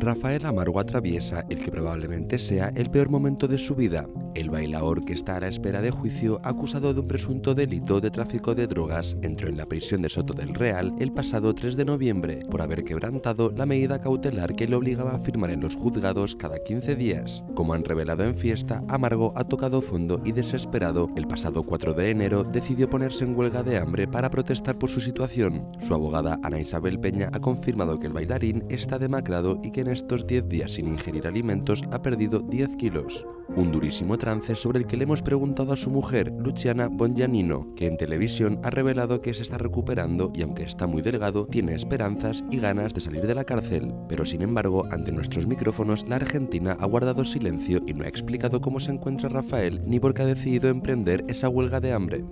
Rafael Amargo atraviesa el que probablemente sea el peor momento de su vida. El bailaor, que está a la espera de juicio acusado de un presunto delito de tráfico de drogas, entró en la prisión de Soto del Real el pasado 3 de noviembre por haber quebrantado la medida cautelar que le obligaba a firmar en los juzgados cada 15 días. Como han revelado en Fiesta, Amargo ha tocado fondo y, desesperado, el pasado 4 de enero decidió ponerse en huelga de hambre para protestar por su situación. Su abogada Ana Isabel Peña ha confirmado que el bailarín está demacrado y que en estos 10 días sin ingerir alimentos ha perdido 10 kilos. Un durísimo trance sobre el que le hemos preguntado a su mujer, Luciana Bongianino, que en televisión ha revelado que se está recuperando y, aunque está muy delgado, tiene esperanzas y ganas de salir de la cárcel. Pero sin embargo, ante nuestros micrófonos, la argentina ha guardado silencio y no ha explicado cómo se encuentra Rafael ni por qué ha decidido emprender esa huelga de hambre.